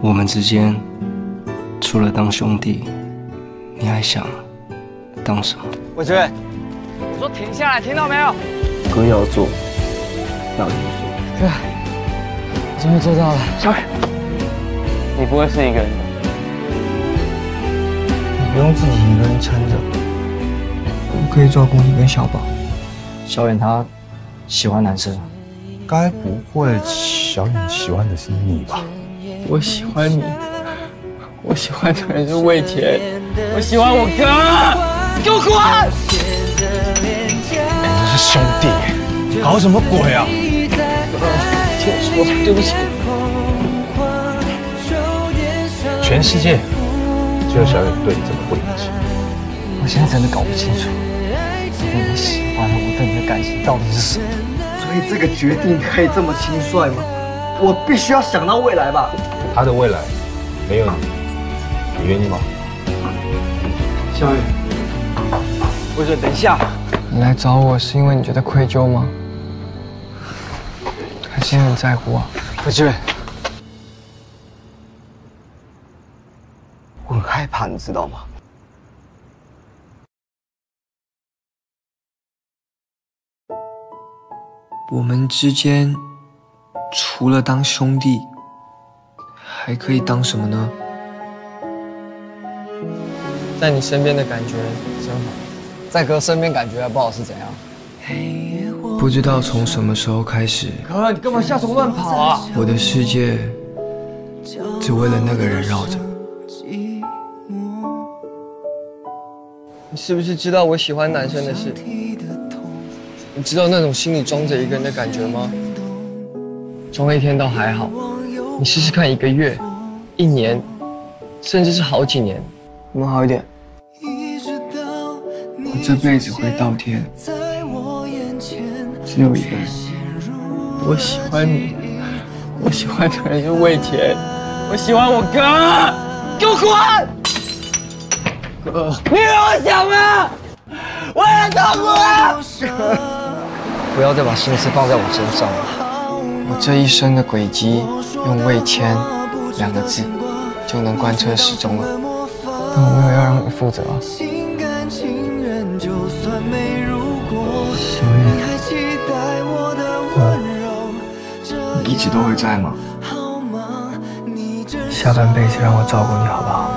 我们之间除了当兄弟，你还想当什么？魏志远，我说停下来，听到没有？哥要做，那我就做。哥，我终于做到了。小雨，你不会是一个人的，你不用自己一个人撑着，我可以照顾你跟小宝。小远他喜欢男生。 该不会小雨喜欢的是你吧？我喜欢你，我喜欢的人是魏杰，我喜欢我哥，给我滚！你们是兄弟，搞什么鬼啊？听我说，对不起。全世界只有小雨对你这么不理解。我现在真的搞不清楚，你们喜欢我对你的感情到底是什么？ 所以这个决定可以这么轻率吗？我必须要想到未来吧。他的未来没有你，你愿意吗？小雨，我说等一下，你来找我是因为你觉得愧疚吗？还是很在乎啊？不是，我很害怕，你知道吗？ 我们之间除了当兄弟，还可以当什么呢？在你身边的感觉真好，在哥身边感觉还不好是怎样？不知道从什么时候开始，哥，你干嘛下手乱跑啊？我的世界只为了那个人绕着。你是不是知道我喜欢男生的事？ 你知道那种心里装着一个人的感觉吗？装了一天倒还好，你试试看，一个月、一年，甚至是好几年，能好一点。我这辈子会倒贴，只有一个人。我喜欢你，我喜欢的人是魏杰，我喜欢我哥，给我滚！哥，你让我想吗？我也痛苦啊！ 不要再把心思放在我身上了。我这一生的轨迹，用“魏谦”两个字就能贯彻始终了。但我没有要让你负责啊。小雨，你一直都会在吗？下半辈子让我照顾你，好不好？